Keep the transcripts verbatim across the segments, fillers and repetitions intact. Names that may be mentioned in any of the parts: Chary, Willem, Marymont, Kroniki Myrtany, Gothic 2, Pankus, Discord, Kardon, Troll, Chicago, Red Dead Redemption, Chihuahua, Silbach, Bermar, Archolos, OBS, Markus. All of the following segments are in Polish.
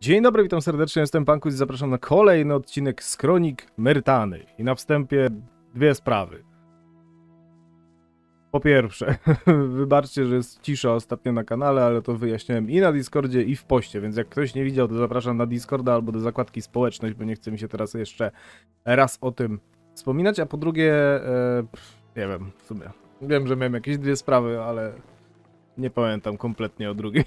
Dzień dobry, witam serdecznie, jestem Pankus i zapraszam na kolejny odcinek z Kronik Myrtany. I na wstępie dwie sprawy. Po pierwsze, wybaczcie, że jest cisza ostatnio na kanale, ale to wyjaśniałem i na Discordzie, i w poście, więc jak ktoś nie widział, to zapraszam na Discorda albo do zakładki społeczność, bo nie chce mi się teraz jeszcze raz o tym wspominać. A po drugie, e, nie wiem, w sumie, wiem, że miałem jakieś dwie sprawy, ale... nie pamiętam kompletnie o drugiej,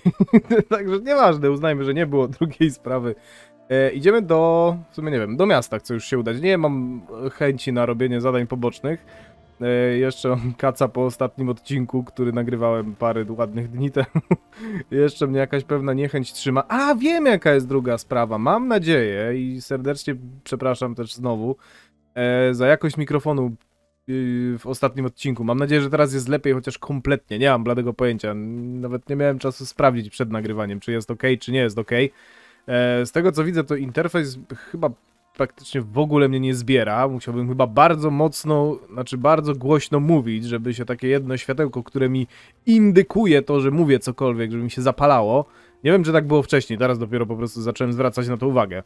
także nieważne, uznajmy, że nie było drugiej sprawy. E, idziemy do, w sumie nie wiem, do miasta, chcę już się udać. Nie mam chęci na robienie zadań pobocznych. E, jeszcze mam kaca po ostatnim odcinku, który nagrywałem parę ładnych dni temu. Jeszcze mnie jakaś pewna niechęć trzyma. A, wiem jaka jest druga sprawa, mam nadzieję i serdecznie przepraszam też znowu e, za jakość mikrofonu w ostatnim odcinku. Mam nadzieję, że teraz jest lepiej, chociaż kompletnie nie mam bladego pojęcia. Nawet nie miałem czasu sprawdzić przed nagrywaniem, czy jest ok, czy nie jest ok. Z tego co widzę, to interfejs chyba praktycznie w ogóle mnie nie zbiera. Musiałbym chyba bardzo mocno, znaczy bardzo głośno mówić, żeby się takie jedno światełko, które mi indykuje to, że mówię cokolwiek, żeby mi się zapalało. Nie wiem, czy tak było wcześniej, teraz dopiero po prostu zacząłem zwracać na to uwagę.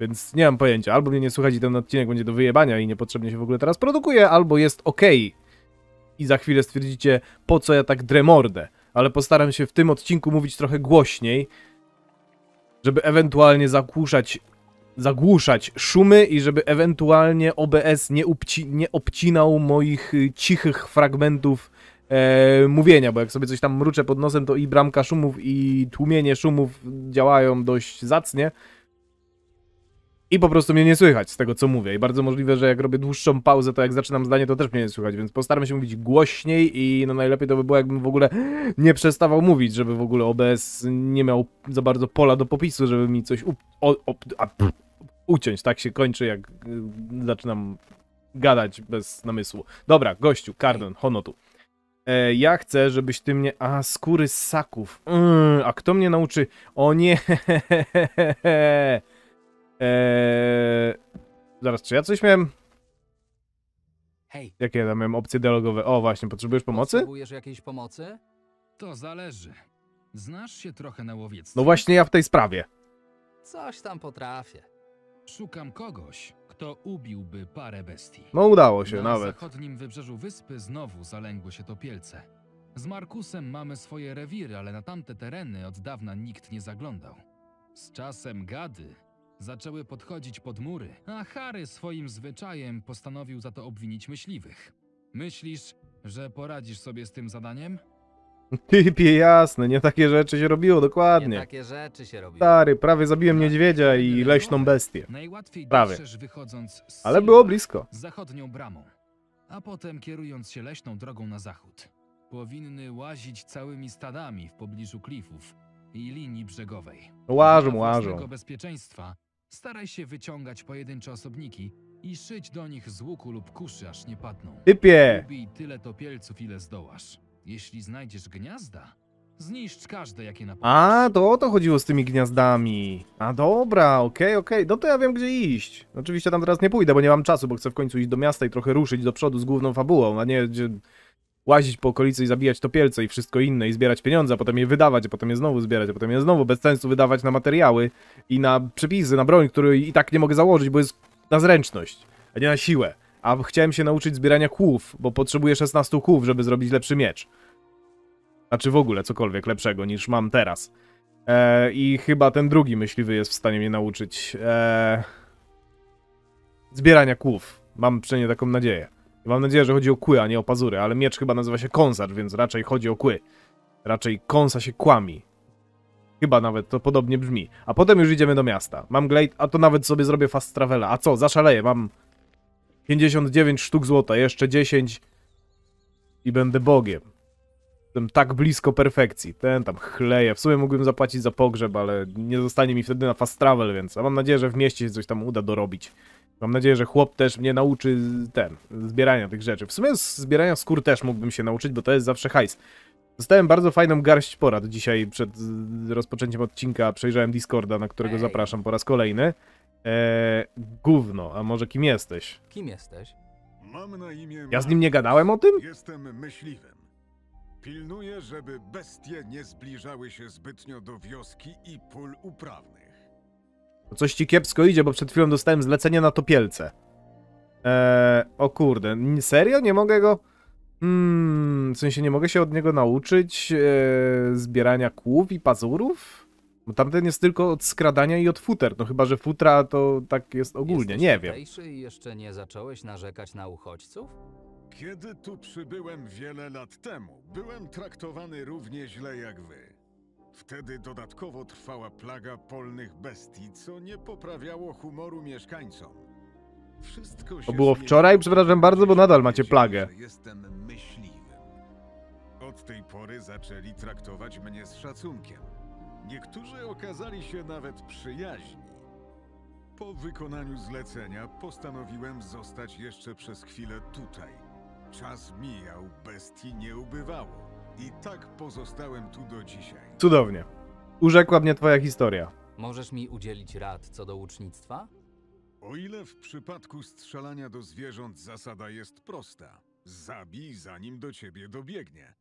Więc nie mam pojęcia, albo mnie nie słuchać i ten odcinek będzie do wyjebania i niepotrzebnie się w ogóle teraz produkuje, albo jest ok. I za chwilę stwierdzicie, po co ja tak dremordę. Ale postaram się w tym odcinku mówić trochę głośniej, żeby ewentualnie zagłuszać, zagłuszać szumy i żeby ewentualnie O B S nie, obci nie obcinał moich cichych fragmentów e, mówienia, bo jak sobie coś tam mruczę pod nosem, to i bramka szumów, i tłumienie szumów działają dość zacnie. I po prostu mnie nie słychać z tego, co mówię. I bardzo możliwe, że jak robię dłuższą pauzę, to jak zaczynam zdanie, to też mnie nie słychać. Więc postaram się mówić głośniej i no najlepiej to by było, jakbym w ogóle nie przestawał mówić, żeby w ogóle O B S nie miał za bardzo pola do popisu, żeby mi coś u... o, o, a, uciąć. Tak się kończy, jak y, zaczynam gadać bez namysłu. Dobra, gościu, Kardon, honotu. E, ja chcę, żebyś ty mnie... A, skóry ssaków. Yy, a kto mnie nauczy? O nie... Eee, zaraz, czy ja coś miałem? Hej. Jakie ja tam miałem opcje dialogowe? O właśnie, potrzebujesz pomocy? Potrzebujesz jakiejś pomocy? To zależy. Znasz się trochę na łowiectwie. No właśnie ja w tej sprawie. Coś tam potrafię. Szukam kogoś, kto ubiłby parę bestii. No udało się na nawet. Na zachodnim wybrzeżu wyspy znowu zalęgły się topielce. Z Markusem mamy swoje rewiry, ale na tamte tereny od dawna nikt nie zaglądał. Z czasem gady... zaczęły podchodzić pod mury, a Chary swoim zwyczajem postanowił za to obwinić myśliwych. Myślisz, że poradzisz sobie z tym zadaniem? Typie, jasne, nie takie rzeczy się robiło, dokładnie. Nie takie rzeczy się robiło. Stary, prawie zabiłem niedźwiedzia i leśną bestię. Najłatwiej dotrzesz wychodząc z... ale było blisko. Z zachodnią bramą, a potem kierując się leśną drogą na zachód. Powinny łazić całymi stadami w pobliżu klifów i linii brzegowej. Łażą, łażą. Dla bezpieczeństwa staraj się wyciągać pojedyncze osobniki i szyć do nich z łuku lub kuszy, aż nie padną. Typie! Ubij tyle topielców, ile zdołasz. Jeśli znajdziesz gniazda, zniszcz każde, jakie napadasz. A, to o to chodziło z tymi gniazdami. A dobra, okej, okej. No to ja wiem, gdzie iść. Oczywiście tam teraz nie pójdę, bo nie mam czasu, bo chcę w końcu iść do miasta i trochę ruszyć do przodu z główną fabułą, a nie gdzie... łazić po okolicy i zabijać topielce i wszystko inne i zbierać pieniądze, a potem je wydawać, a potem je znowu zbierać, a potem je znowu bez sensu wydawać na materiały i na przepisy, na broń, której i tak nie mogę założyć, bo jest na zręczność, a nie na siłę. A chciałem się nauczyć zbierania kłów, bo potrzebuję szesnastu kłów, żeby zrobić lepszy miecz. Znaczy w ogóle cokolwiek lepszego niż mam teraz. Eee, I chyba ten drugi myśliwy jest w stanie mnie nauczyć eee, zbierania kłów. Mam przynajmniej taką nadzieję. Mam nadzieję, że chodzi o kły, a nie o pazury, ale miecz chyba nazywa się kąsacz, więc raczej chodzi o kły. Raczej kąsa się kłami. Chyba nawet to podobnie brzmi. A potem już idziemy do miasta. Mam glade, a to nawet sobie zrobię fast travela. A co, zaszaleję, mam pięćdziesiąt dziewięć sztuk złota, jeszcze dziesięć i będę bogiem. Jestem tak blisko perfekcji. Ten tam chleje. W sumie mógłbym zapłacić za pogrzeb, ale nie zostanie mi wtedy na fast travel, więc a mam nadzieję, że w mieście się coś tam uda dorobić. Mam nadzieję, że chłop też mnie nauczy ten, zbierania tych rzeczy. W sumie zbierania skór też mógłbym się nauczyć, bo to jest zawsze hajs. Dostałem bardzo fajną garść porad dzisiaj przed rozpoczęciem odcinka. Przejrzałem Discorda, na którego Ej. zapraszam po raz kolejny. Eee, gówno, a może kim jesteś? Kim jesteś? Mam na imię... ja z nim nie gadałem o tym? Jestem myśliwym. Pilnuję, żeby bestie nie zbliżały się zbytnio do wioski i pól uprawnych. Coś ci kiepsko idzie, bo przed chwilą dostałem zlecenie na topielce. Eee, o kurde, serio? Nie mogę go... Hmm, w sensie nie mogę się od niego nauczyć eee, zbierania kłów i pazurów? Bo tamten jest tylko od skradania i od futer, no chyba że futra to tak jest ogólnie, nie wiem. I jeszcze nie zacząłeś narzekać na uchodźców? Kiedy tu przybyłem wiele lat temu, byłem traktowany równie źle jak wy. Wtedy dodatkowo trwała plaga polnych bestii, co nie poprawiało humoru mieszkańcom. Wszystko się to było wczoraj, przepraszam bardzo, bo nadal macie plagę. Jestem myśliwym. Od tej pory zaczęli traktować mnie z szacunkiem. Niektórzy okazali się nawet przyjaźni. Po wykonaniu zlecenia postanowiłem zostać jeszcze przez chwilę tutaj. Czas mijał, bestii nie ubywało. I tak pozostałem tu do dzisiaj. Cudownie. Urzekła mnie twoja historia. Możesz mi udzielić rad co do łucznictwa? O ile w przypadku strzelania do zwierząt zasada jest prosta. Zabij, zanim do ciebie dobiegnie.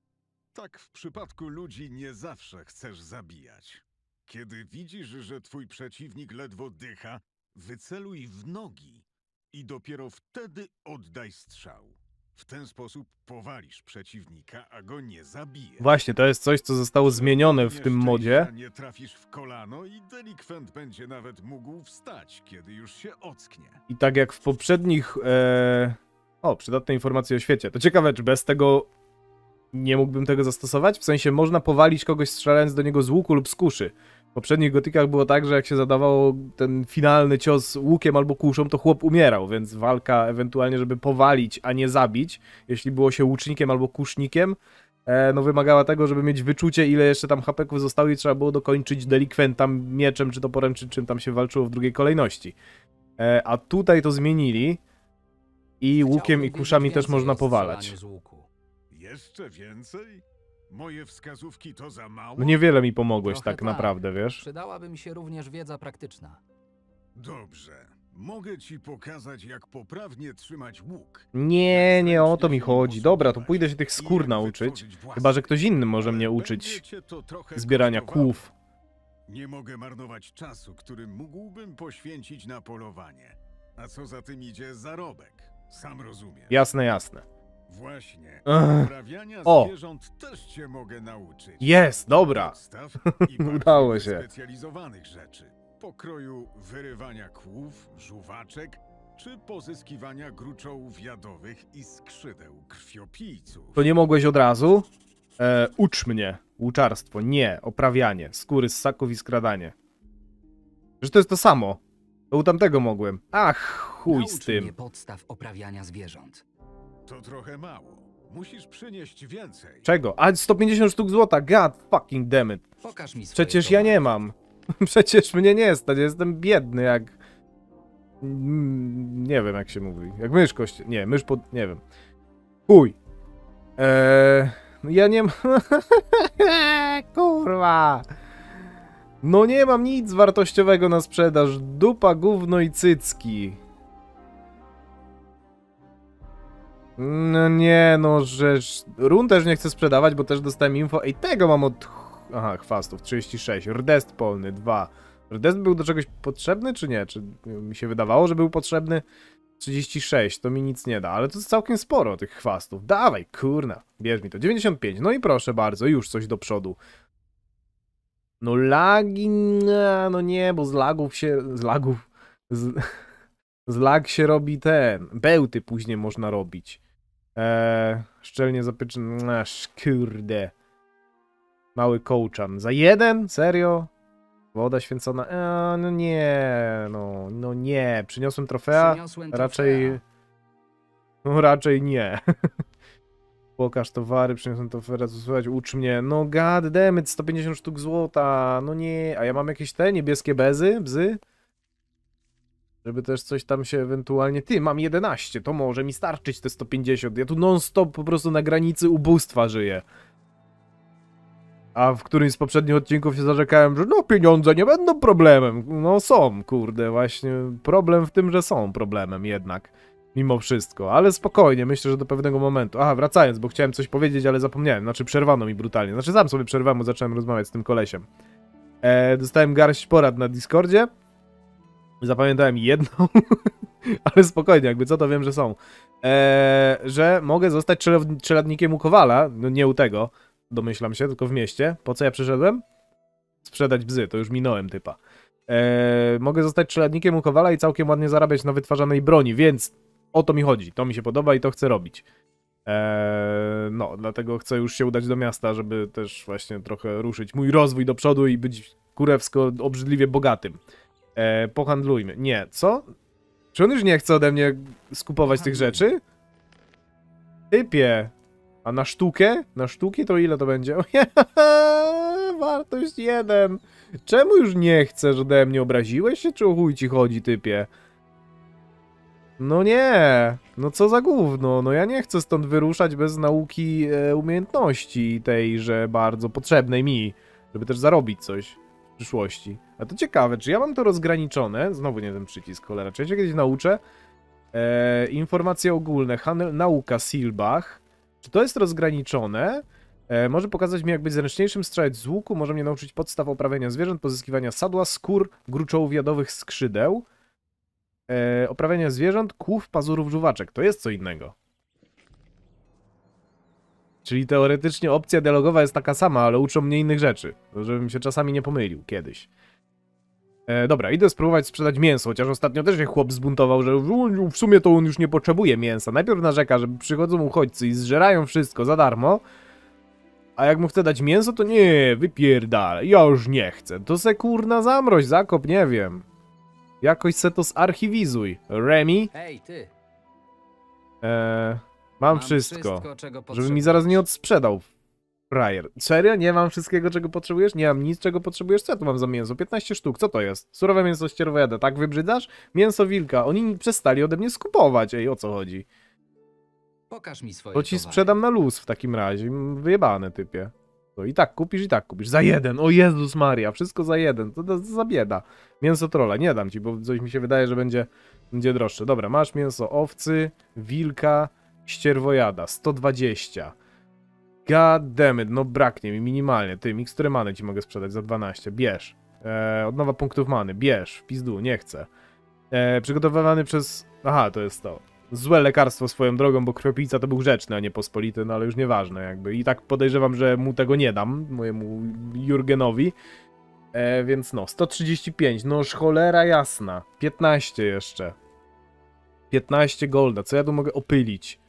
Tak w przypadku ludzi nie zawsze chcesz zabijać. Kiedy widzisz, że twój przeciwnik ledwo dycha, wyceluj w nogi i dopiero wtedy oddaj strzał. W ten sposób powalisz przeciwnika, a go nie zabijesz. Właśnie, to jest coś, co zostało zmienione w tym modzie. Nie trafisz w kolano i delikwent będzie nawet mógł wstać, kiedy już się ocknie. I tak jak w poprzednich... E... O, przydatne informacje o świecie. To ciekawe, czy bez tego nie mógłbym tego zastosować? W sensie można powalić kogoś strzelając do niego z łuku lub z kuszy. W poprzednich gotykach było tak, że jak się zadawało ten finalny cios łukiem albo kuszą, to chłop umierał, więc walka ewentualnie, żeby powalić, a nie zabić, jeśli było się łucznikiem albo kusznikiem, no wymagała tego, żeby mieć wyczucie, ile jeszcze tam hapeków zostało i trzeba było dokończyć delikwenta mieczem czy toporem, czy czym tam się walczyło w drugiej kolejności. A tutaj to zmienili i łukiem i kuszami też można powalać. Jeszcze więcej? Moje wskazówki to za mało? No niewiele mi pomogłeś tak, tak naprawdę, wiesz? Przydałaby mi się również wiedza praktyczna. Dobrze. Mogę ci pokazać, jak poprawnie trzymać łuk. Nie, nie o to mi chodzi. Dobra, to pójdę się tych skór nauczyć. Chyba że ktoś inny może mnie uczyć zbierania kłów. Nie mogę marnować czasu, który mógłbym poświęcić na polowanie. A co za tym idzie, zarobek. Sam rozumiem. Jasne, jasne. Właśnie. Uprawiania zwierząt też cię mogę nauczyć. Jest, dobra. Udało się. Specjalizowanych rzeczy. Pokroju wyrywania kłów, żuwaczek czy pozyskiwania gruczołów jadowych i skrzydeł krwiopijców. To nie mogłeś od razu? E, ucz mnie. Łuczarstwo. Nie. Oprawianie. Skóry z ssaków i skradanie. Że to jest to samo. To u tamtego mogłem. Ach, chuj z tym. Naucz mnie podstaw oprawiania zwierząt. To trochę mało. Musisz przynieść więcej. Czego? A sto pięćdziesiąt sztuk złota. God fucking dammit. Pokaż mi swoje. Przecież ja nie mam. Przecież mnie nie stać. Ja jestem biedny jak... Nie wiem jak się mówi. Jak mysz kości... Nie, mysz pod... Nie wiem. Chuj. Eee... Ja nie mam... Kurwa. No nie mam nic wartościowego na sprzedaż. Dupa, gówno i cycki. No nie, no że run też nie chcę sprzedawać, bo też dostałem info. Ej, tego mam od... Aha, chwastów, trzydzieści sześć. Rdest polny, dwa. Rdest był do czegoś potrzebny, czy nie? Czy mi się wydawało, że był potrzebny? trzydzieści sześć, to mi nic nie da, ale to jest całkiem sporo tych chwastów. Dawaj, kurna, bierz mi to. dziewięćdziesiąt pięć, no i proszę bardzo, już coś do przodu. No lagi... No nie, bo z lagów się... Z lagów... Z... Z lag się robi ten. Bełty później można robić. Eee, szczelnie zapieczony. Aż kurde. Mały kołczan. Za jeden? Serio? Woda święcona. Eee, no nie. No, no nie. Przyniosłem trofea? Przyniosłem trofea. Raczej. No raczej nie. Pokaż towary, przyniosłem trofea. Słuchaj, ucz mnie. No god damn it, sto pięćdziesiąt sztuk złota. No nie. A ja mam jakieś te niebieskie bezy? Bzy? Żeby też coś tam się ewentualnie... Ty, mam jedenaście, to może mi starczyć te sto pięćdziesiąt. Ja tu non-stop po prostu na granicy ubóstwa żyję. A w którymś z poprzednich odcinków się zarzekałem, że no pieniądze nie będą problemem. No są, kurde, właśnie problem w tym, że są problemem jednak. Mimo wszystko, ale spokojnie, myślę, że do pewnego momentu. Aha, wracając, bo chciałem coś powiedzieć, ale zapomniałem. Znaczy przerwano mi brutalnie. Znaczy sam sobie przerwałem, bo zacząłem rozmawiać z tym kolesiem. Eee, dostałem garść porad na Discordzie. Zapamiętałem jedną, ale spokojnie, jakby co to wiem, że są. Eee, że mogę zostać czeladnikiem u Kowala, no nie u tego, domyślam się, tylko w mieście. Po co ja przyszedłem? Sprzedać bzy, to już minąłem typa. Eee, mogę zostać czeladnikiem u Kowala i całkiem ładnie zarabiać na wytwarzanej broni, więc o to mi chodzi, to mi się podoba i to chcę robić. Eee, no, dlatego chcę już się udać do miasta, żeby też właśnie trochę ruszyć mój rozwój do przodu i być kurewsko obrzydliwie bogatym. Eee, pohandlujmy. Nie, co? Czy on już nie chce ode mnie skupować tych rzeczy? Typie! A na sztukę? Na sztuki to ile to będzie? Wartość jeden! Czemu już nie chcesz ode mnie? Obraziłeś się, czy o chuj ci chodzi, typie? No nie! No co za gówno? No ja nie chcę stąd wyruszać bez nauki e, umiejętności tejże bardzo potrzebnej mi, żeby też zarobić coś w przyszłości. A to ciekawe, czy ja mam to rozgraniczone? Znowu nie ten przycisk, cholera. Czy ja się kiedyś nauczę? E, informacje ogólne, handel, nauka, silbach. Czy to jest rozgraniczone? E, może pokazać mi, jak być zręczniejszym, strzelać z łuku, może mnie nauczyć podstaw oprawiania zwierząt, pozyskiwania sadła, skór, gruczołów jadowych, skrzydeł. E, oprawiania zwierząt, kłów, pazurów, żuwaczek. To jest co innego. Czyli teoretycznie opcja dialogowa jest taka sama, ale uczą mnie innych rzeczy. Żebym się czasami nie pomylił kiedyś. E, dobra, idę spróbować sprzedać mięso, chociaż ostatnio też się chłop zbuntował, że w sumie to on już nie potrzebuje mięsa. Najpierw narzeka, że przychodzą uchodźcy i zżerają wszystko za darmo, a jak mu chce dać mięso, to nie, wypierdalę, ja już nie chcę. To se kurna zamroź, zakop, nie wiem. Jakoś se to zarchiwizuj. Remi? Hej, ty. Eee, mam, mam wszystko, wszystko czego żeby mi zaraz nie odsprzedał. Frajer. Serio? Nie mam wszystkiego, czego potrzebujesz? Nie mam nic, czego potrzebujesz? Co ja tu mam za mięso? piętnaście sztuk. Co to jest? Surowe mięso ścierwojada. Tak wybrzydzasz? Mięso wilka. Oni przestali ode mnie skupować. Ej, o co chodzi? Pokaż mi swoje. To ci towary sprzedam na luz w takim razie. Wyjebane, typie. To i tak kupisz, i tak kupisz. Za jeden. O Jezus Maria. Wszystko za jeden. To, to, to za bieda. Mięso trolla. Nie dam ci, bo coś mi się wydaje, że będzie, będzie droższe. Dobra, masz mięso owcy, wilka, ścierwojada. sto dwadzieścia. God damn it, no braknie mi minimalnie. Ty, miksturę many ci mogę sprzedać za dwanaście. Bierz. Eee, odnowa punktów many. Bierz. W pizdu, nie chcę. Eee, przygotowywany przez... Aha, to jest to. Złe lekarstwo swoją drogą, bo krwiopijca to był grzeczny, a nie pospolity, no ale już nieważne jakby. I tak podejrzewam, że mu tego nie dam, mojemu Jurgenowi. Eee, więc no, sto trzydzieści pięć. Noż cholera jasna. piętnaście jeszcze. piętnaście golda. Co ja tu mogę opylić?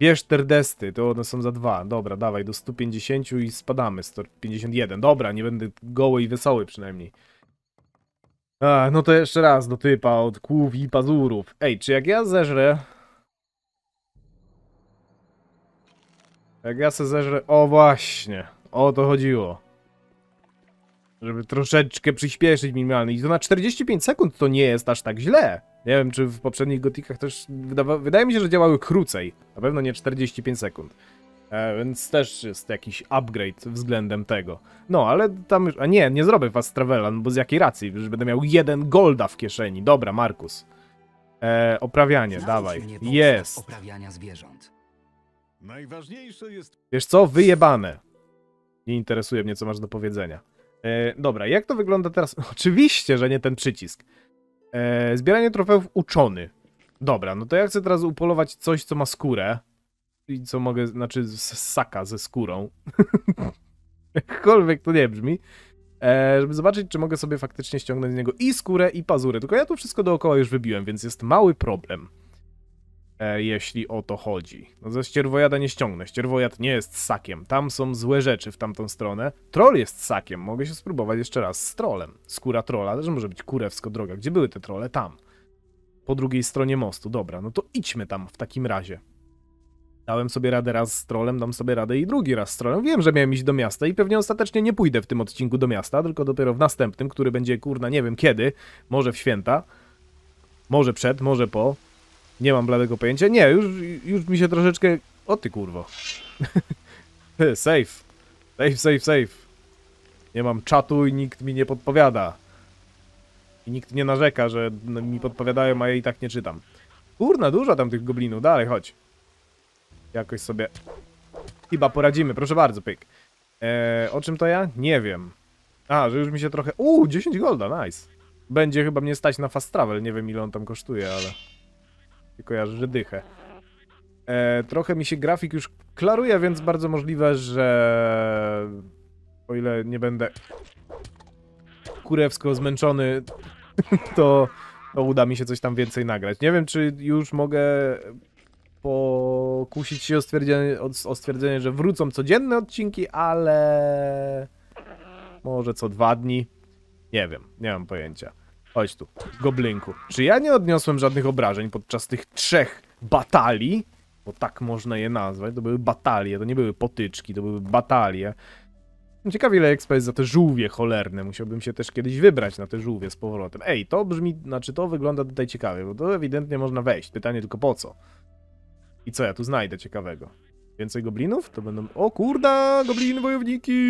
Bierz czterdzieści, to one są za dwa. Dobra, dawaj, do stu pięćdziesięciu i spadamy. sto pięćdziesiąt jeden. Dobra, nie będę goły i wesoły przynajmniej. A, no to jeszcze raz do typa od kłów i pazurów. Ej, czy jak ja zeżrę... Jak ja se zeżrę... O właśnie, o to chodziło. Żeby troszeczkę przyspieszyć minimalny. I to na czterdzieści pięć sekund to nie jest aż tak źle. Nie wiem, czy w poprzednich gotikach też... Wydawa... Wydaje mi się, że działały krócej. Na pewno nie czterdzieści pięć sekund. E, więc też jest jakiś upgrade względem tego. No, ale tam już... A nie, nie zrobię fast travela, no bo z jakiej racji? Już będę miał jeden golda w kieszeni. Dobra, Markus. E, oprawianie, dawaj. Jest. Oprawiania zwierząt. Najważniejsze jest... Wiesz co? Wyjebane. Nie interesuje mnie, co masz do powiedzenia. E, dobra, jak to wygląda teraz? Oczywiście, że nie ten przycisk. E, zbieranie trofeów uczony. Dobra, no to ja chcę teraz upolować coś, co ma skórę. I co mogę, znaczy ssaka ze skórą. Jakkolwiek to nie brzmi. E, żeby zobaczyć, czy mogę sobie faktycznie ściągnąć z niego i skórę, i pazury. Tylko ja tu wszystko dookoła już wybiłem, więc jest mały problem. E, jeśli o to chodzi. No ze ścierwojada nie ściągnę. Ścierwojad nie jest ssakiem. Tam są złe rzeczy w tamtą stronę. Troll jest ssakiem. Mogę się spróbować jeszcze raz z trolem. Skóra trola też może być kurewsko droga. Gdzie były te trole? Tam. Po drugiej stronie mostu. Dobra, no to idźmy tam w takim razie. Dałem sobie radę raz z trolem, dam sobie radę i drugi raz z trolem. Wiem, że miałem iść do miasta i pewnie ostatecznie nie pójdę w tym odcinku do miasta, tylko dopiero w następnym, który będzie, kurna, nie wiem kiedy. Może w święta. Może przed, może po. Nie mam bladego pojęcia. Nie, już, już mi się troszeczkę... O ty kurwo. Safe. Safe, safe, safe. Nie mam czatu i nikt mi nie podpowiada. I nikt nie narzeka, że mi podpowiadają, a ja i tak nie czytam. Kurna, dużo tam tych goblinów. Dalej, chodź. Jakoś sobie... Chyba poradzimy. Proszę bardzo, pyk. Eee, o czym to ja? Nie wiem. A, że już mi się trochę... Uuu, dziesięć golda, nice. będzie chyba mnie stać na fast travel. Nie wiem, ile on tam kosztuje, ale się kojarzy, że dychę. E, trochę mi się grafik już klaruje, więc bardzo możliwe, że o ile nie będę kurewsko zmęczony, to, to uda mi się coś tam więcej nagrać. Nie wiem, czy już mogę pokusić się o stwierdzenie, o stwierdzenie, że wrócą codzienne odcinki, ale może co dwa dni. Nie wiem, nie mam pojęcia. Chodź tu, goblinku. Czy ja nie odniosłem żadnych obrażeń podczas tych trzech batalii? Bo tak można je nazwać. To były batalie, to nie były potyczki, to były batalie. Ciekawie, ile expa jest za te żółwie cholerne. Musiałbym się też kiedyś wybrać na te żółwie z powrotem. Ej, to brzmi, znaczy to wygląda tutaj ciekawie, bo to ewidentnie można wejść. Pytanie tylko po co? I co ja tu znajdę ciekawego? Więcej goblinów? To będą... O kurda! Gobliny wojowniki!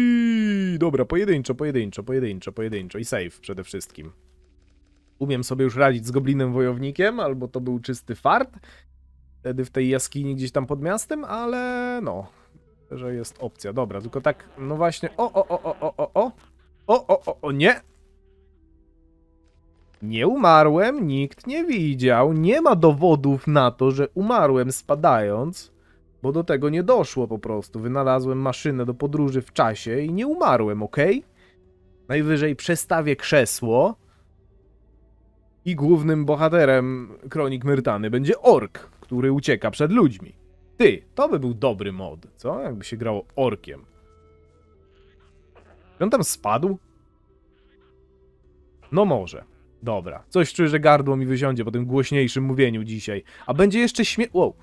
Dobra, pojedynczo, pojedynczo, pojedynczo, pojedynczo. I save przede wszystkim. Umiem sobie już radzić z goblinem wojownikiem, albo to był czysty fart. Wtedy w tej jaskini gdzieś tam pod miastem, ale no... Że jest opcja. Dobra, tylko tak, no właśnie... O, o, o, o, o, o, o, o, o, o, nie! Nie umarłem, nikt nie widział. Nie ma dowodów na to, że umarłem spadając, bo do tego nie doszło po prostu. Wynalazłem maszynę do podróży w czasie i nie umarłem, ok? Najwyżej przestawię krzesło i głównym bohaterem Kronik Myrtany będzie ork, który ucieka przed ludźmi. Ty, to by był dobry mod, co? Jakby się grało orkiem. Czy on tam spadł? No może. Dobra. Coś czuję, że gardło mi wysiądzie po tym głośniejszym mówieniu dzisiaj. A będzie jeszcze śmie... Wow.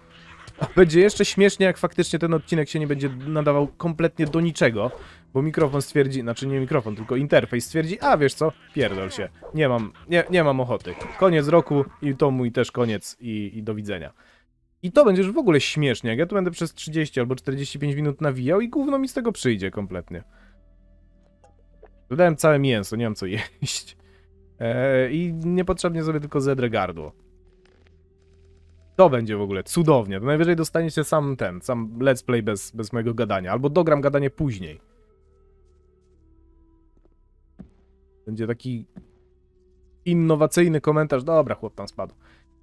A będzie jeszcze śmiesznie, jak faktycznie ten odcinek się nie będzie nadawał kompletnie do niczego, bo mikrofon stwierdzi... Znaczy nie mikrofon, tylko interfejs stwierdzi... A wiesz co? Pierdol się. Nie mam... Nie, nie mam ochoty. Koniec roku i to mój też koniec i, i do widzenia. I to będzie już w ogóle śmiesznie, jak ja tu będę przez trzydzieści albo czterdzieści pięć minut nawijał i gówno mi z tego przyjdzie kompletnie. Dodałem całe mięso, nie mam co jeść. Eee, I niepotrzebnie sobie tylko zedrę gardło. To będzie w ogóle cudownie. To najwyżej dostaniecie sam ten, sam let's play bez, bez mojego gadania. Albo dogram gadanie później. Będzie taki innowacyjny komentarz. Dobra, chłop tam spadł.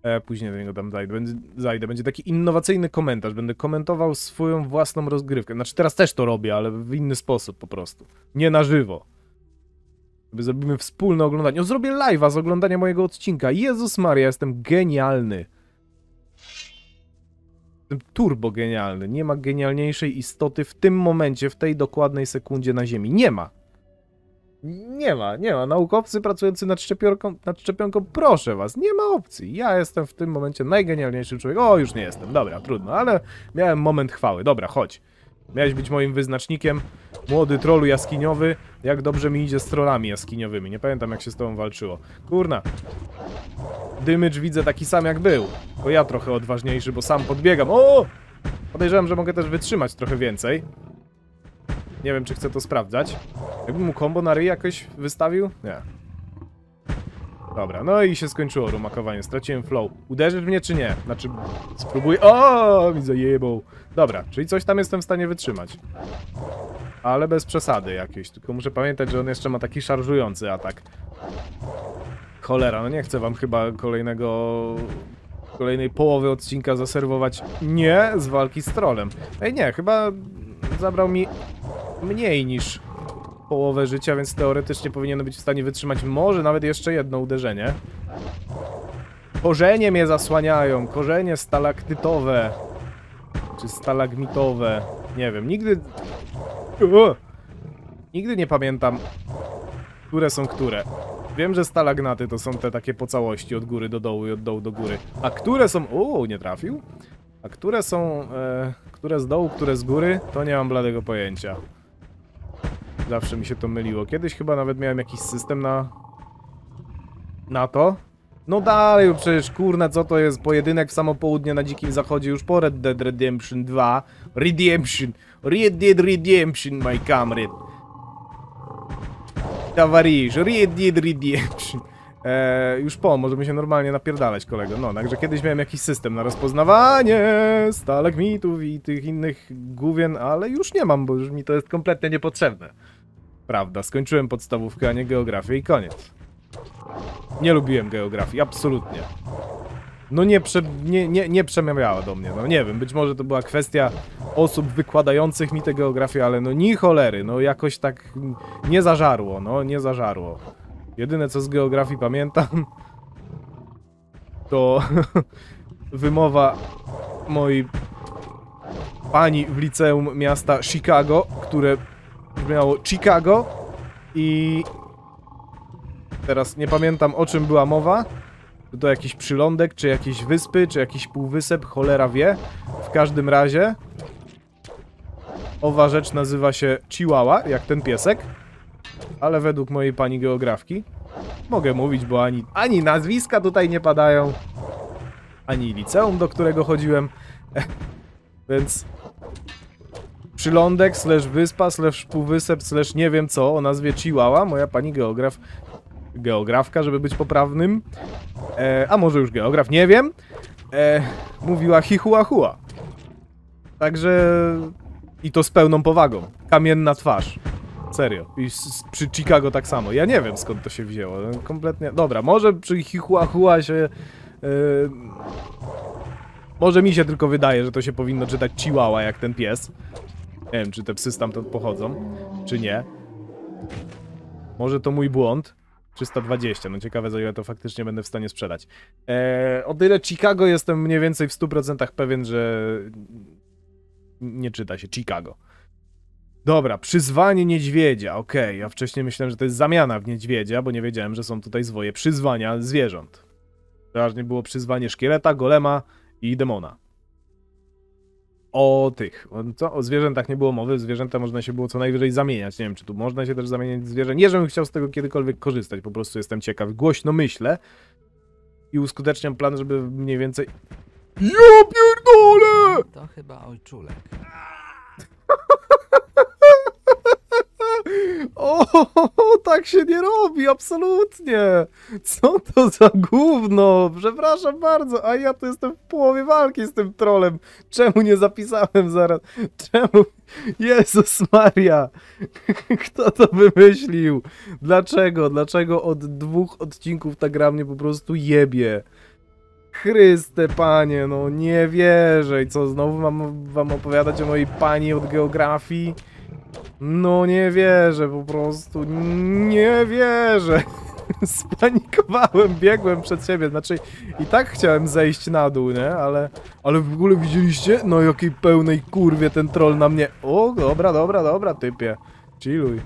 E, później do niego tam zajdę. Będzie, zajdę. Będzie taki innowacyjny komentarz. Będę komentował swoją własną rozgrywkę. Znaczy teraz też to robię, ale w inny sposób po prostu. Nie na żywo. Zrobimy wspólne oglądanie. O, zrobię live'a z oglądania mojego odcinka. Jezus Maria, jestem genialny. Jestem turbo genialny. Nie ma genialniejszej istoty w tym momencie, w tej dokładnej sekundzie na Ziemi. Nie ma. Nie ma, nie ma. Naukowcy pracujący nad szczepionką, nad szczepionką, proszę was, nie ma opcji. Ja jestem w tym momencie najgenialniejszym człowiekiem. O, już nie jestem. Dobra, trudno, ale miałem moment chwały. Dobra, chodź. Miałeś być moim wyznacznikiem. Młody trollu jaskiniowy. Jak dobrze mi idzie z trollami jaskiniowymi. Nie pamiętam, jak się z tobą walczyło. Kurna. Dymycz widzę taki sam, jak był. Bo ja trochę odważniejszy, bo sam podbiegam. O! Podejrzewam, że mogę też wytrzymać trochę więcej. Nie wiem, czy chcę to sprawdzać. Jakbym mu kombo na ryj jakoś wystawił? Nie. Dobra, no i się skończyło rumakowanie. Straciłem flow. Uderzysz mnie, czy nie? Znaczy, spróbuj... O, mi zajebał. Dobra, czyli coś tam jestem w stanie wytrzymać. Ale bez przesady jakiejś. Tylko muszę pamiętać, że on jeszcze ma taki szarżujący atak. Cholera, no nie chcę wam chyba kolejnego... Kolejnej połowy odcinka zaserwować. Nie, z walki z trollem. Ej, nie, chyba zabrał mi mniej niż... połowę życia, więc teoretycznie powinien być w stanie wytrzymać może nawet jeszcze jedno uderzenie. Korzenie mnie zasłaniają, korzenie stalaktytowe czy stalagmitowe, nie wiem, nigdy Uuu. nigdy nie pamiętam, które są które. Wiem, że stalagnaty to są te takie po całości od góry do dołu i od dołu do góry, a które są, uuu, nie trafił, a które są, e... które z dołu, które z góry, to nie mam bladego pojęcia. Zawsze mi się to myliło. Kiedyś chyba nawet miałem jakiś system na... na to. No dalej, przecież kurna, co to jest pojedynek w samo południe na dzikim zachodzie już po Red Dead Redemption dwa. Redemption. Red Dead Redemption, my comrade. Towarzysz, Red Dead Redemption. Eee, już po, możemy się normalnie napierdalać, kolego. No, także kiedyś miałem jakiś system na rozpoznawanie stalagmitów i tych innych gówien, ale już nie mam, bo już mi to jest kompletnie niepotrzebne. Prawda, skończyłem podstawówkę, a nie geografię i koniec. Nie lubiłem geografii, absolutnie. No nie, prze, nie, nie, nie przemawiała do mnie, no nie wiem, być może to była kwestia osób wykładających mi tę geografię, ale no ni cholery, no jakoś tak nie zażarło, no nie zażarło. Jedyne co z geografii pamiętam, to wymowa mojej pani w liceum miasta Chicago, które brzmiało Chicago i teraz nie pamiętam o czym była mowa. To jakiś przylądek, czy jakieś wyspy, czy jakiś półwysep, cholera wie. W każdym razie owa rzecz nazywa się Chihuahua, jak ten piesek. Ale według mojej pani geografki mogę mówić, bo ani, ani nazwiska tutaj nie padają, ani liceum, do którego chodziłem. Więc przylądek, slash wyspa, slash półwysep, slash nie wiem co o nazwie Chihuahua, moja pani geograf... geografka, żeby być poprawnym, e, a może już geograf, nie wiem, e, mówiła Chihuahua. Także i to z pełną powagą, kamienna twarz, serio. I z, z, przy Chicago tak samo, ja nie wiem skąd to się wzięło, kompletnie, dobra, może przy Chihuahua się, e, może mi się tylko wydaje, że to się powinno czytać Chihuahua jak ten pies, nie wiem czy te psy stamtąd pochodzą, czy nie, może to mój błąd. trzysta dwadzieścia, no ciekawe za ile to faktycznie będę w stanie sprzedać. Eee, o tyle Chicago jestem mniej więcej w stu procentach pewien, że nie czyta się Chicago. Dobra, przyzwanie niedźwiedzia, okej, okay. Ja wcześniej myślałem, że to jest zamiana w niedźwiedzia, bo nie wiedziałem, że są tutaj zwoje przyzwania zwierząt. Przeważnie było przyzwanie szkieleta, golema i demona. O tych, co? O zwierzętach nie było mowy, zwierzęta można się było co najwyżej zamieniać, nie wiem czy tu można się też zamieniać w zwierzę, nie żebym chciał z tego kiedykolwiek korzystać, po prostu jestem ciekaw, głośno myślę i uskuteczniam plan, żeby mniej więcej... Ja pierdolę! To chyba ojczulek. O, tak się nie robi, absolutnie! Co to za gówno? Przepraszam bardzo, a ja tu jestem w połowie walki z tym trolem. Czemu nie zapisałem zaraz? Czemu? Jezus Maria! Kto to wymyślił? Dlaczego? Dlaczego od dwóch odcinków ta gra mnie po prostu jebie? Chryste panie, no nie wierzę. I co, znowu mam wam opowiadać o mojej pani od geografii? No nie wierzę, po prostu nie wierzę. Spanikowałem, biegłem przed siebie, znaczy i tak chciałem zejść na dół, nie? Ale, ale w ogóle widzieliście? No jakiej pełnej kurwie ten troll na mnie. O, dobra, dobra, dobra typie, chilluj.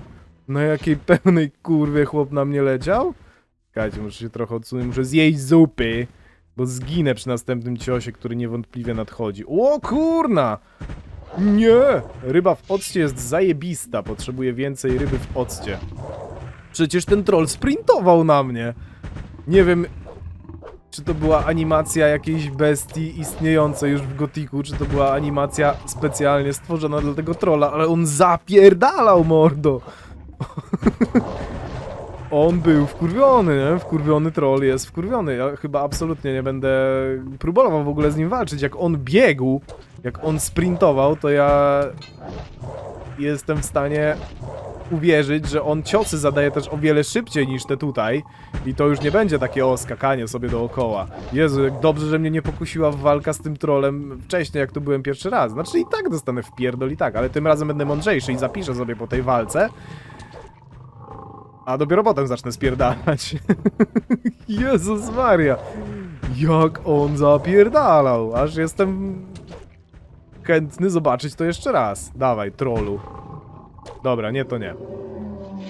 No jakiej pełnej kurwie chłop na mnie leciał? Czekajcie, muszę się trochę odsunąć, muszę zjeść zupy, bo zginę przy następnym ciosie, który niewątpliwie nadchodzi. O kurna! Nie! Ryba w occie jest zajebista, potrzebuję więcej ryby w occie. Przecież ten troll sprintował na mnie. Nie wiem, czy to była animacja jakiejś bestii istniejącej już w Gotiku, czy to była animacja specjalnie stworzona dla tego trolla, ale on zapierdalał, mordo. On był wkurwiony, nie? Wkurwiony troll jest wkurwiony. Ja chyba absolutnie nie będę próbował w ogóle z nim walczyć. Jak on biegł, jak on sprintował, to ja jestem w stanie uwierzyć, że on ciosy zadaje też o wiele szybciej niż te tutaj. I to już nie będzie takie o skakanie sobie dookoła. Jezu, jak dobrze, że mnie nie pokusiła walka z tym trolem wcześniej, jak to byłem pierwszy raz. Znaczy i tak dostanę w pierdol i tak, ale tym razem będę mądrzejszy i zapiszę sobie po tej walce. A dopiero potem zacznę spierdalać. Jezus Maria. Jak on zapierdalał. Aż jestem chętny zobaczyć to jeszcze raz. Dawaj, trollu. Dobra, nie to nie.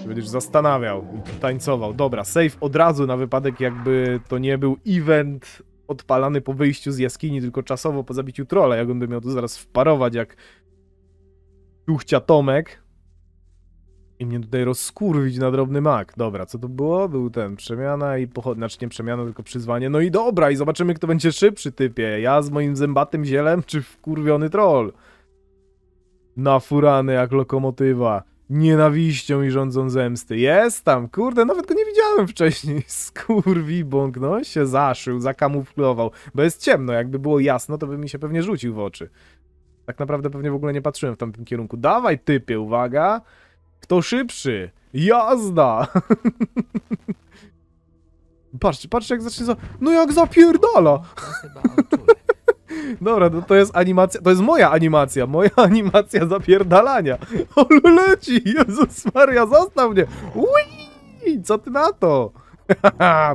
Będziesz zastanawiał i tańcował. Dobra, save od razu na wypadek jakby to nie był event odpalany po wyjściu z jaskini, tylko czasowo po zabiciu trolla. Ja bym miał tu zaraz wparować jak duchcia Tomek. I mnie tutaj rozkurwić na drobny mak. Dobra, co to było? Był ten przemiana i pochod... Znaczy nie przemiana, tylko przyzwanie. No i dobra, i zobaczymy, kto będzie szybszy, typie. Ja z moim zębatym zielem, czy wkurwiony troll? Nafurany jak lokomotywa. Nienawiścią i rządzą zemsty. Jest tam, kurde, nawet go nie widziałem wcześniej. Skurwibąk, no się zaszył, zakamuflował. Bo jest ciemno, jakby było jasno, to by mi się pewnie rzucił w oczy. Tak naprawdę pewnie w ogóle nie patrzyłem w tamtym kierunku. Dawaj, typie, uwaga. Kto szybszy? Jazda! Patrzcie, patrzcie jak zacznie za... No jak zapierdala! Dobra, no to jest animacja, to jest moja animacja, moja animacja zapierdalania. O, leci! Jezus Maria, zostaw mnie! Ui! Co ty na to?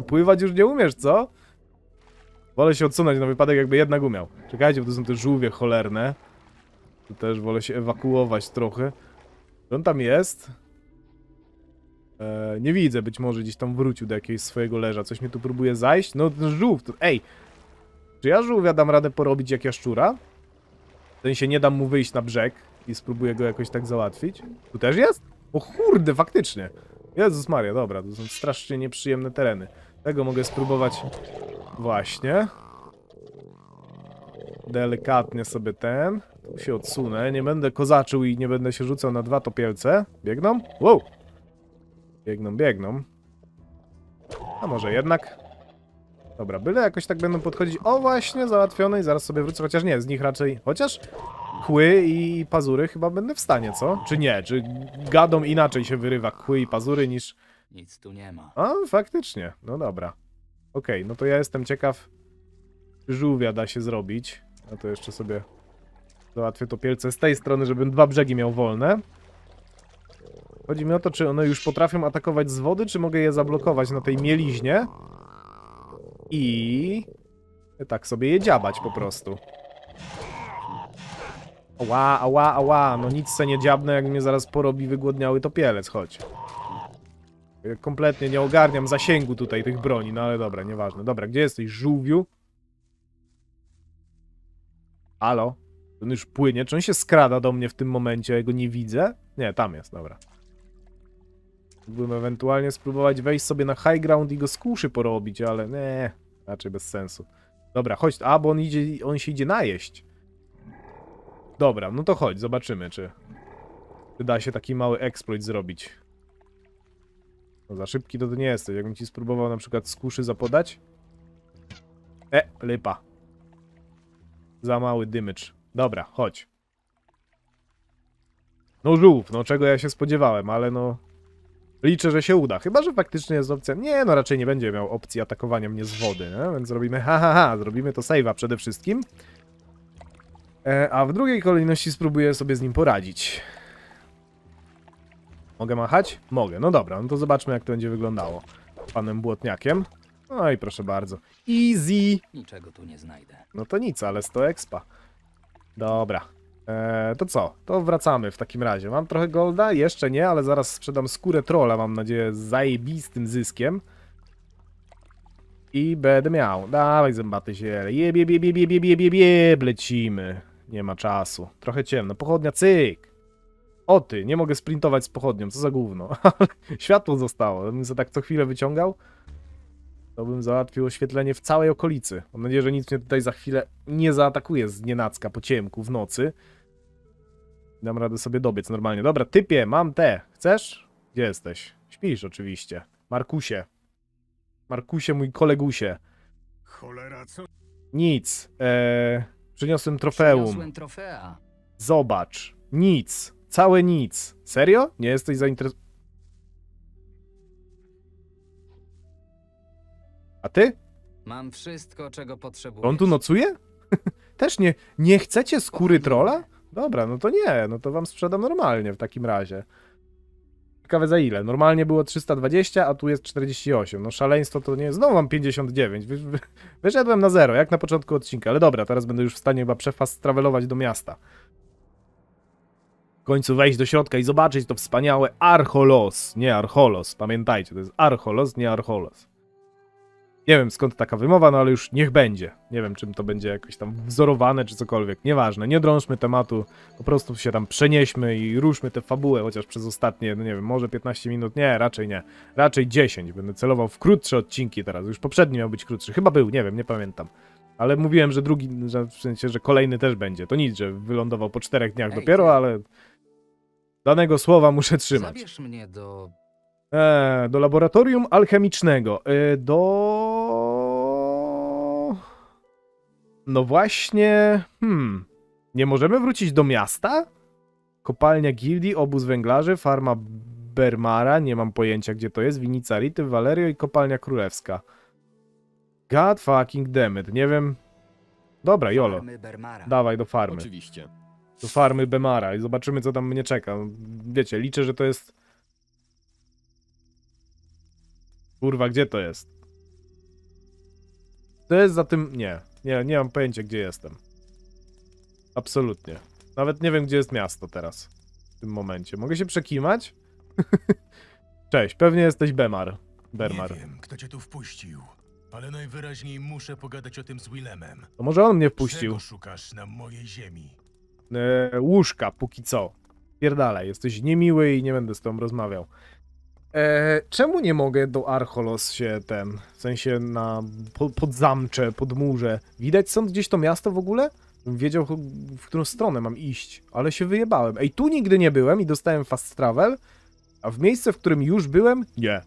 Pływać już nie umiesz, co? Wolę się odsunąć na wypadek, jakby jednak umiał. Czekajcie, bo to są te żółwie cholerne. Tu też wolę się ewakuować trochę. Co on tam jest? Eee, nie widzę, być może gdzieś tam wrócił do jakiegoś swojego leża. Coś mnie tu próbuje zajść? No ten żółw tu... Ej! Czy ja żółwia dam radę porobić jak jaszczura? W sensie nie dam mu wyjść na brzeg i spróbuję go jakoś tak załatwić. Tu też jest? O kurde, faktycznie. Jezus Maria, dobra, to są strasznie nieprzyjemne tereny. Tego mogę spróbować... Właśnie. Delikatnie sobie ten. Tu się odsunę, nie będę kozaczył i nie będę się rzucał na dwa topielce. Biegną? Wow! Biegną, biegną. A może jednak... Dobra, byle jakoś tak będą podchodzić. O właśnie, załatwione i zaraz sobie wrócę. Chociaż nie, z nich raczej... Chociaż kły i pazury chyba będę w stanie, co? Czy nie? Czy gadom inaczej się wyrywa kły i pazury niż... Nic tu nie ma. A, faktycznie. No dobra. Okej, okay, no to ja jestem ciekaw, czy żółwia da się zrobić. No to jeszcze sobie załatwię topielce z tej strony, żebym dwa brzegi miał wolne. Chodzi mi o to, czy one już potrafią atakować z wody, czy mogę je zablokować na tej mieliźnie. I... tak sobie je dziabać po prostu. Ała, ała, ała, no nic se nie dziabnę, jak mnie zaraz porobi wygłodniały topielec, chodź. Kompletnie nie ogarniam zasięgu tutaj tych broni, no ale dobra, nieważne. Dobra, gdzie jesteś, żółwiu? Halo? On już płynie, czy on się skrada do mnie w tym momencie, ja go nie widzę? Nie, tam jest, dobra. Mógłbym ewentualnie spróbować wejść sobie na high ground i go z kuszy porobić, ale nie, raczej bez sensu. Dobra, chodź, a bo on, idzie, on się idzie najeść. Dobra, no to chodź, zobaczymy, czy, czy da się taki mały exploit zrobić. No za szybki to, to nie jesteś, jakbym ci spróbował na przykład z kuszy zapodać. E, lipa. Za mały dymycz. Dobra, chodź. No żółw, no czego ja się spodziewałem, ale no... Liczę, że się uda. Chyba, że faktycznie jest opcja... Nie, no raczej nie będzie miał opcji atakowania mnie z wody, nie? Więc zrobimy... Ha, ha, ha. Zrobimy to save'a przede wszystkim. E, a w drugiej kolejności spróbuję sobie z nim poradzić. Mogę machać? Mogę. No dobra, no to zobaczmy, jak to będzie wyglądało. Panem Błotniakiem. No i proszę bardzo. Easy! Niczego tu nie znajdę. No to nic, ale sto expa. Dobra. Eee, to co? To wracamy w takim razie. Mam trochę golda? Jeszcze nie, ale zaraz sprzedam skórę trolla, mam nadzieję, z zajebistym zyskiem. I będę miał. Dawaj, zębaty ziele. Jeb, jeb, jeb, jeb, jeb, jeb, jeb, lecimy. Nie ma czasu. Trochę ciemno. Pochodnia, cyk. O ty, nie mogę sprintować z pochodnią, co za gówno. Światło zostało, bym za tak co chwilę wyciągał. To bym załatwił oświetlenie w całej okolicy. Mam nadzieję, że nic mnie tutaj za chwilę nie zaatakuje z nienacka po ciemku w nocy. Dam radę sobie dobiec normalnie. Dobra, typie, mam te. Chcesz? Gdzie jesteś? Śpisz oczywiście. Markusie. Markusie, mój kolegusie. Cholera, co? Nic. Eee, przyniosłem trofeum. Przyniosłem trofea. Zobacz. Nic. Całe nic. Serio? Nie jesteś zainteresowany? A ty? Mam wszystko, czego potrzebuję. On tu nocuje? Też nie. Nie chcecie skóry trola? Dobra, no to nie. No to wam sprzedam normalnie w takim razie. Ciekawe za ile. Normalnie było trzysta dwadzieścia, a tu jest czterdzieści osiem. No szaleństwo to nie jest. Znowu mam pięćdziesiąt dziewięć. Wysz... Wyszedłem na zero, jak na początku odcinka. Ale dobra, teraz będę już w stanie chyba przefast travelować do miasta. W końcu wejść do środka i zobaczyć to wspaniałe Archolos. Nie Archolos, pamiętajcie, to jest Archolos, nie Archolos. Nie wiem skąd taka wymowa, no ale już niech będzie. Nie wiem czym to będzie jakoś tam wzorowane czy cokolwiek. Nieważne, nie drążmy tematu. Po prostu się tam przenieśmy i ruszmy tę fabułę, chociaż przez ostatnie, no nie wiem, może piętnaście minut. Nie, raczej nie. Raczej dziesięć. Będę celował w krótsze odcinki teraz. Już poprzedni miał być krótszy. Chyba był, nie wiem, nie pamiętam. Ale mówiłem, że drugi, że w sensie, że kolejny też będzie. To nic, że wylądował po czterech dniach. Ej, dopiero, ale danego słowa muszę trzymać. Zabierz mnie do... Eee, do laboratorium alchemicznego. Eee, do... No właśnie... Hmm... Nie możemy wrócić do miasta? Kopalnia gildii, obóz węglarzy, farma Bermara, nie mam pojęcia gdzie to jest, winica Rity, Valerio i kopalnia królewska. God fucking dammit, nie wiem. Dobra, jolo. Dawaj do farmy. Oczywiście. Do farmy Bermara i zobaczymy, co tam mnie czeka. Wiecie, liczę, że to jest... Kurwa, gdzie to jest? To jest za tym... Nie. Nie, nie mam pojęcia, gdzie jestem. Absolutnie. Nawet nie wiem, gdzie jest miasto teraz. W tym momencie. Mogę się przekimać? Cześć, pewnie jesteś Bermar. Bermar. Nie wiem, kto cię tu wpuścił, ale najwyraźniej muszę pogadać o tym z Willemem. To może on mnie wpuścił. Czego szukasz na mojej ziemi? E, łóżka, póki co. Pierdalaj, jesteś niemiły i nie będę z tobą rozmawiał. E, czemu nie mogę do Archolos się ten, w sensie na po, pod zamcze, pod murze? Widać stąd gdzieś to miasto w ogóle? Bym wiedział, w którą stronę mam iść, ale się wyjebałem. Ej, tu nigdy nie byłem i dostałem fast travel, a w miejsce, w którym już byłem? Nie.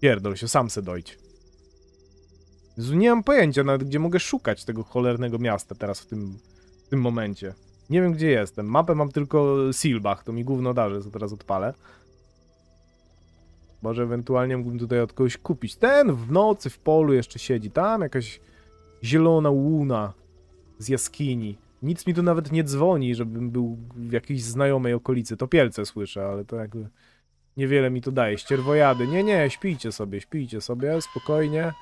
Pierdol się, sam se dojdź. Nie mam pojęcia nawet, gdzie mogę szukać tego cholernego miasta teraz w tym, w tym momencie. Nie wiem, gdzie jestem. Mapę mam tylko Silbach, to mi gówno da, że teraz odpalę. Może ewentualnie mógłbym tutaj od kogoś kupić. Ten w nocy w polu jeszcze siedzi. Tam jakaś zielona łuna z jaskini. Nic mi tu nawet nie dzwoni, żebym był w jakiejś znajomej okolicy. Topielce słyszę, ale to jakby... Niewiele mi to daje. Ścierwojady. Nie, nie, śpijcie sobie, śpijcie sobie, spokojnie.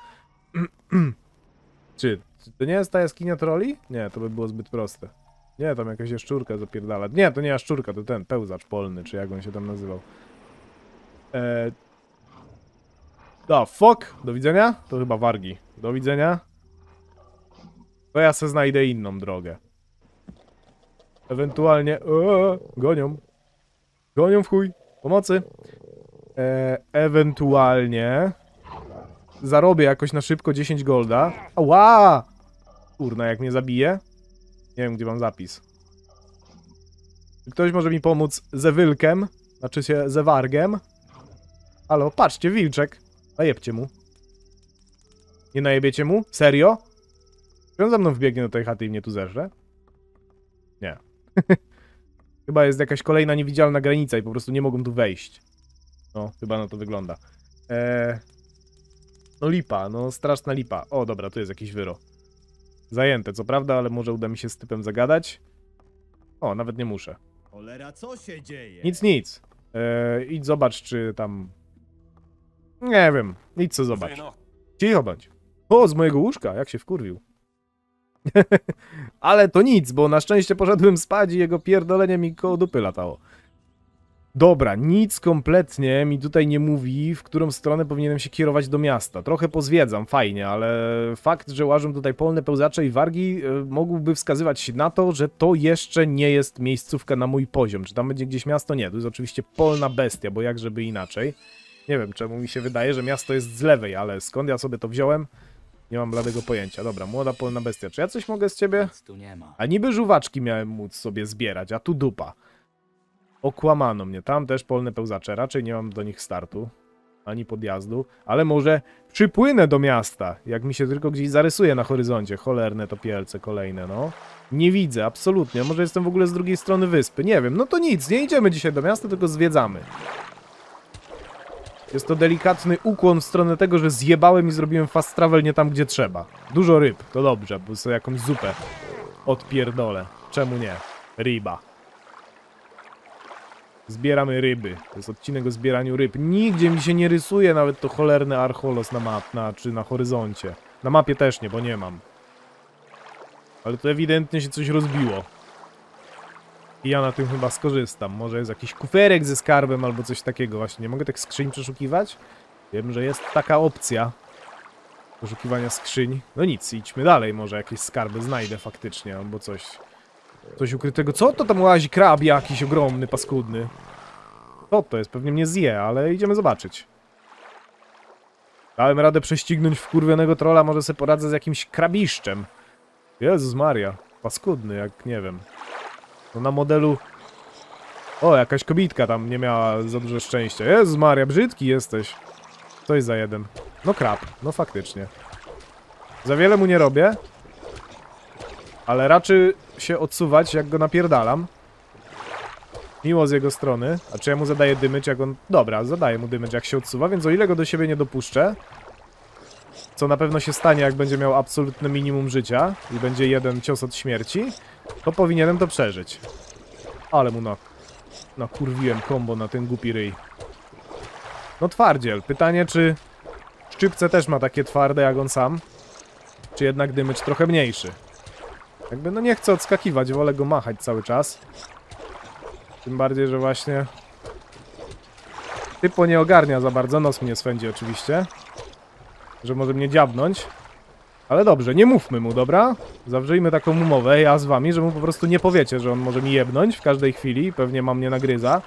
czy, czy to nie jest ta jaskinia troli? Nie, to by było zbyt proste. Nie, tam jakaś jaszczurka zapierdala. Nie, to nie jaszczurka, to ten pełzacz polny, czy jak on się tam nazywał. Eee... Da, fuck! Do widzenia? To chyba wargi. Do widzenia. To ja se znajdę inną drogę. Ewentualnie... Eee, gonią. Gonią w chuj. Pomocy. E, ewentualnie zarobię jakoś na szybko dziesięć golda. Ała! Kurna, jak mnie zabije. Nie wiem, gdzie mam zapis. Czy ktoś może mi pomóc ze wilkiem? Znaczy się ze wargiem? Halo, patrzcie, wilczek. Najebcie mu. Nie najebiecie mu? Serio? Czy on za mną wbiegnie do tej chaty i mnie tu zeżre? Nie. Chyba jest jakaś kolejna niewidzialna granica i po prostu nie mogą tu wejść. No, chyba na to wygląda. Eee, no lipa, no straszna lipa. O, dobra, tu jest jakiś wyro. Zajęte, co prawda, ale może uda mi się z typem zagadać. O, nawet nie muszę. Cholera, co się dzieje? Nic, nic. Eee, idź zobacz, czy tam... Nie wiem, idź co zobacz. Cicho bądź. O, z mojego łóżka, jak się wkurwił. Ale to nic, bo na szczęście poszedłem spać i jego pierdolenie mi koło dupy latało. Dobra, nic kompletnie mi tutaj nie mówi, w którą stronę powinienem się kierować do miasta. Trochę pozwiedzam, fajnie, ale fakt, że łażą tutaj polne pełzacze i wargi y, mógłby wskazywać na to, że to jeszcze nie jest miejscówka na mój poziom. Czy tam będzie gdzieś miasto? Nie, to jest oczywiście polna bestia, bo jak żeby inaczej. Nie wiem, czemu mi się wydaje, że miasto jest z lewej, ale skąd ja sobie to wziąłem? Nie mam bladego pojęcia. Dobra, młoda polna bestia. Czy ja coś mogę z ciebie? Tu nie ma. A niby żuwaczki miałem móc sobie zbierać, a tu dupa. Okłamano mnie. Tam też polne pełzacze. Raczej nie mam do nich startu. Ani podjazdu. Ale może przypłynę do miasta. Jak mi się tylko gdzieś zarysuje na horyzoncie. Cholerne topielce kolejne, no. Nie widzę, absolutnie. Może jestem w ogóle z drugiej strony wyspy. Nie wiem. No to nic. Nie idziemy dzisiaj do miasta, tylko zwiedzamy. Jest to delikatny ukłon w stronę tego, że zjebałem i zrobiłem fast travel nie tam, gdzie trzeba. Dużo ryb, to dobrze, bo sobie jakąś zupę odpierdolę. Czemu nie? Ryba. Zbieramy ryby. To jest odcinek o zbieraniu ryb. Nigdzie mi się nie rysuje nawet to cholerne Archolos na map, na, czy na horyzoncie. Na mapie też nie, bo nie mam. Ale to ewidentnie się coś rozbiło. I ja na tym chyba skorzystam. Może jest jakiś kuferek ze skarbem albo coś takiego. Właśnie, nie mogę tak skrzyń przeszukiwać? Wiem, że jest taka opcja poszukiwania skrzyń. No nic, idźmy dalej. Może jakieś skarby znajdę faktycznie albo coś. Coś ukrytego. Co to tam łazi? Krab jakiś ogromny, paskudny. To to jest? Pewnie mnie zje, ale idziemy zobaczyć. Dałem radę prześcignąć wkurwionego trola. Może sobie poradzę z jakimś krabiszczem. Jezus Maria. Paskudny, jak nie wiem. No na modelu... O, jakaś kobitka tam nie miała za dużo szczęścia. Jezus Maria, brzydki jesteś. Coś za jeden. No krab, no faktycznie. Za wiele mu nie robię. Ale raczy się odsuwać, jak go napierdalam. Miło z jego strony. A czy ja mu zadaję dymycz, jak on... Dobra, zadaję mu dymycz, jak się odsuwa, więc o ile go do siebie nie dopuszczę... co na pewno się stanie, jak będzie miał absolutne minimum życia i będzie jeden cios od śmierci, to powinienem to przeżyć. Ale mu na... nakurwiłem kombo na ten głupi ryj. No twardziel. Pytanie, czy szczypce też ma takie twarde jak on sam? Czy jednak dymycz trochę mniejszy? Jakby no nie chcę odskakiwać, wolę go machać cały czas. Tym bardziej, że właśnie... Typo nie ogarnia za bardzo, nos mnie swędzi oczywiście. Że może mnie dziabnąć. Ale dobrze, nie mówmy mu, dobra? Zawrzyjmy taką umowę, ja z wami, że mu po prostu nie powiecie, że on może mi jebnąć w każdej chwili. Pewnie ma mnie nagryza.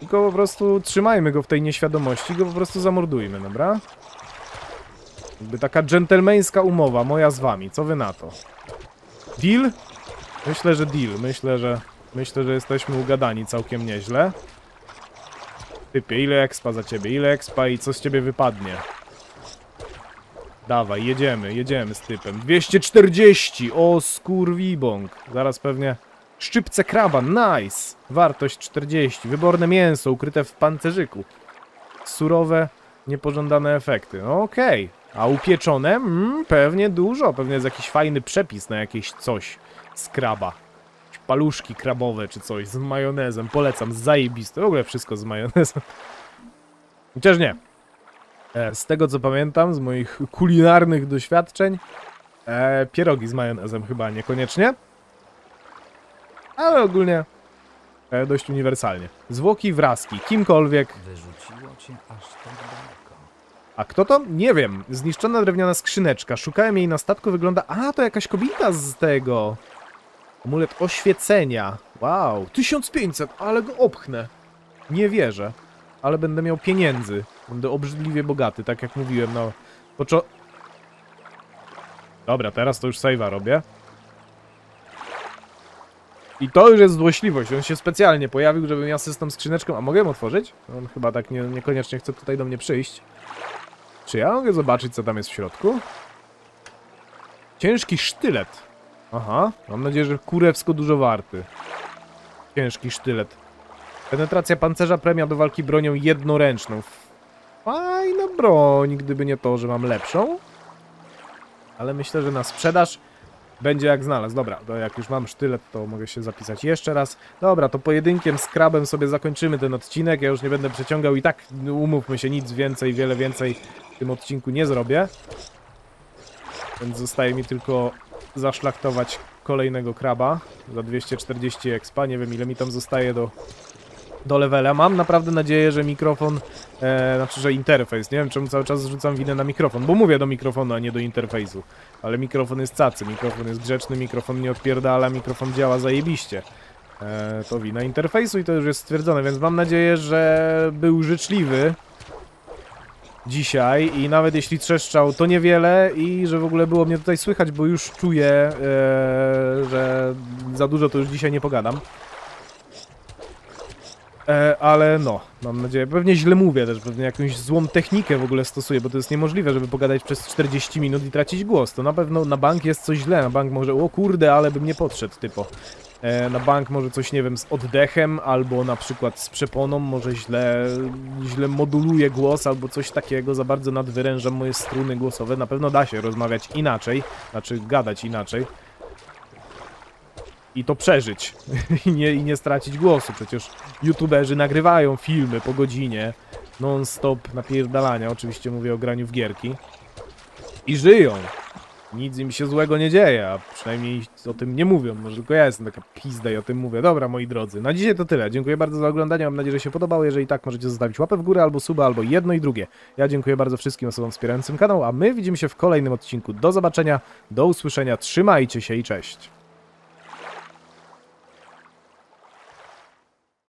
Tylko po prostu trzymajmy go w tej nieświadomości, go po prostu zamordujmy, dobra? Jakby taka dżentelmeńska umowa, moja z wami, co wy na to? Deal? Myślę, że deal, myślę, że... Myślę, że jesteśmy ugadani całkiem nieźle. Typie, ile expa za ciebie, ile expa i co z ciebie wypadnie? Dawaj, jedziemy, jedziemy z typem. dwieście czterdzieści, o skurwibąk. Zaraz pewnie... Szczypce kraba, nice! Wartość czterdzieści, wyborne mięso ukryte w pancerzyku. Surowe, niepożądane efekty, no okej. Okay. A upieczone? Mm, pewnie dużo, pewnie jest jakiś fajny przepis na jakieś coś z kraba. Paluszki krabowe czy coś z majonezem. Polecam, zajebiste. W ogóle wszystko z majonezem. Chociaż nie. Z tego co pamiętam, z moich kulinarnych doświadczeń, e, pierogi z majonezem chyba niekoniecznie. Ale ogólnie e, dość uniwersalnie. Zwłoki wraski, kimkolwiek. Wyrzuciło cię aż tak daleko. A kto to? Nie wiem. Zniszczona drewniana skrzyneczka. Szukałem jej na statku, wygląda... A, to jakaś kobieta z tego... Amulet oświecenia. Wow. tysiąc pięćset, ale go opchnę. Nie wierzę. Ale będę miał pieniędzy. Będę obrzydliwie bogaty, tak jak mówiłem. No, poczo... Dobra, teraz to już save'a robię. I to już jest złośliwość. On się specjalnie pojawił, żebym ja system skrzyneczką... A mogę ją otworzyć? On chyba tak nie, niekoniecznie chce tutaj do mnie przyjść. Czy ja mogę zobaczyć, co tam jest w środku? Ciężki sztylet. Aha, mam nadzieję, że kurewsko dużo warty. Ciężki sztylet. Penetracja pancerza, premia do walki bronią jednoręczną. Fajna broń, gdyby nie to, że mam lepszą. Ale myślę, że na sprzedaż będzie jak znalazł. Dobra, to jak już mam sztylet, to mogę się zapisać jeszcze raz. Dobra, to pojedynkiem z krabem sobie zakończymy ten odcinek. Ja już nie będę przeciągał i tak, umówmy się, nic więcej, wiele więcej w tym odcinku nie zrobię. Więc zostaje mi tylko... zaszlachtować kolejnego kraba za dwieście czterdzieści expa. Nie wiem, ile mi tam zostaje do, do levela. Mam naprawdę nadzieję, że mikrofon, e, znaczy, że interfejs. Nie wiem, czemu cały czas zrzucam winę na mikrofon, bo mówię do mikrofonu, a nie do interfejsu. Ale mikrofon jest cacy, mikrofon jest grzeczny, mikrofon nie odpierdala, mikrofon działa zajebiście. E, to wina interfejsu i to już jest stwierdzone, więc mam nadzieję, że był życzliwy dzisiaj i nawet jeśli trzeszczał, to niewiele i że w ogóle było mnie tutaj słychać, bo już czuję, e, że za dużo to już dzisiaj nie pogadam. E, ale no, mam nadzieję, pewnie źle mówię też, pewnie jakąś złą technikę w ogóle stosuję, bo to jest niemożliwe, żeby pogadać przez czterdzieści minut i tracić głos. To na pewno na bank jest coś źle, na bank może, o kurde, ale bym nie podszedł, typo. E, na bank może coś, nie wiem, z oddechem, albo na przykład z przeponą, może źle, źle moduluję głos, albo coś takiego, za bardzo nadwyrężam moje struny głosowe. Na pewno da się rozmawiać inaczej, znaczy gadać inaczej. I to przeżyć. I, nie, I nie stracić głosu. Przecież youtuberzy nagrywają filmy po godzinie, non-stop napierdalania, oczywiście mówię o graniu w gierki. I żyją. Nic im się złego nie dzieje, a przynajmniej o tym nie mówią, może tylko ja jestem taka pizda i o tym mówię. Dobra, moi drodzy, na dzisiaj to tyle. Dziękuję bardzo za oglądanie, mam nadzieję, że się podobało. Jeżeli tak, możecie zostawić łapę w górę albo suba, albo jedno i drugie. Ja dziękuję bardzo wszystkim osobom wspierającym kanał, a my widzimy się w kolejnym odcinku. Do zobaczenia, do usłyszenia, trzymajcie się i cześć!